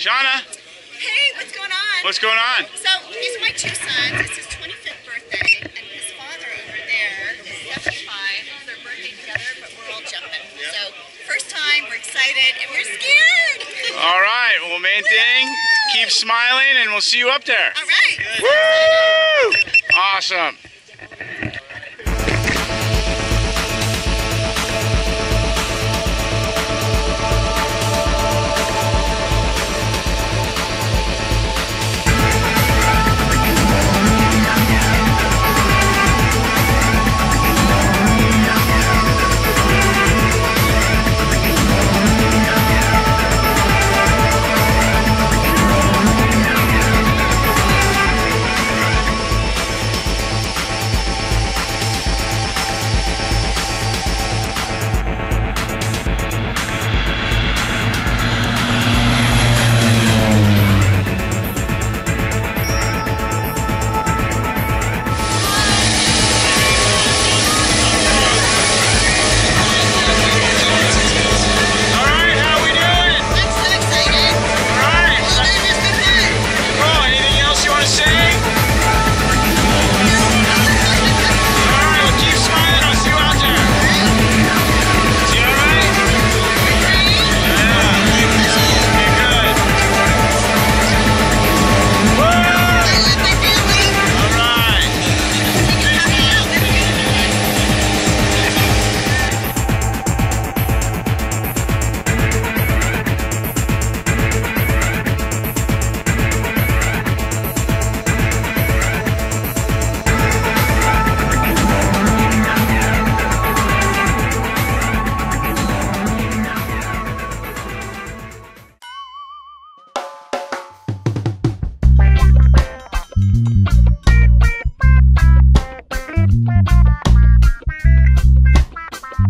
Shawnna. Hey, what's going on? What's going on? So, these are my two sons. It's his 25th birthday, and his father over there is 75. Their birthday together, but we're all jumping. Yep. So, first time, we're excited, and we're scared. All right. Well, main thing, keep smiling, and we'll see you up there. All right. Good. Woo! Awesome.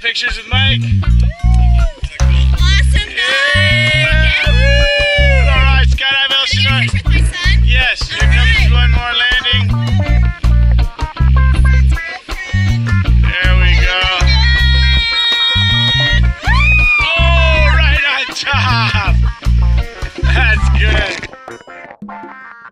Pictures with Mike. Awesome night. Yeah. Woo. All right, skydive, Elsie. Can I get a picture with my son? Yes. Here comes one more landing. There we go. Oh, right on top. That's good.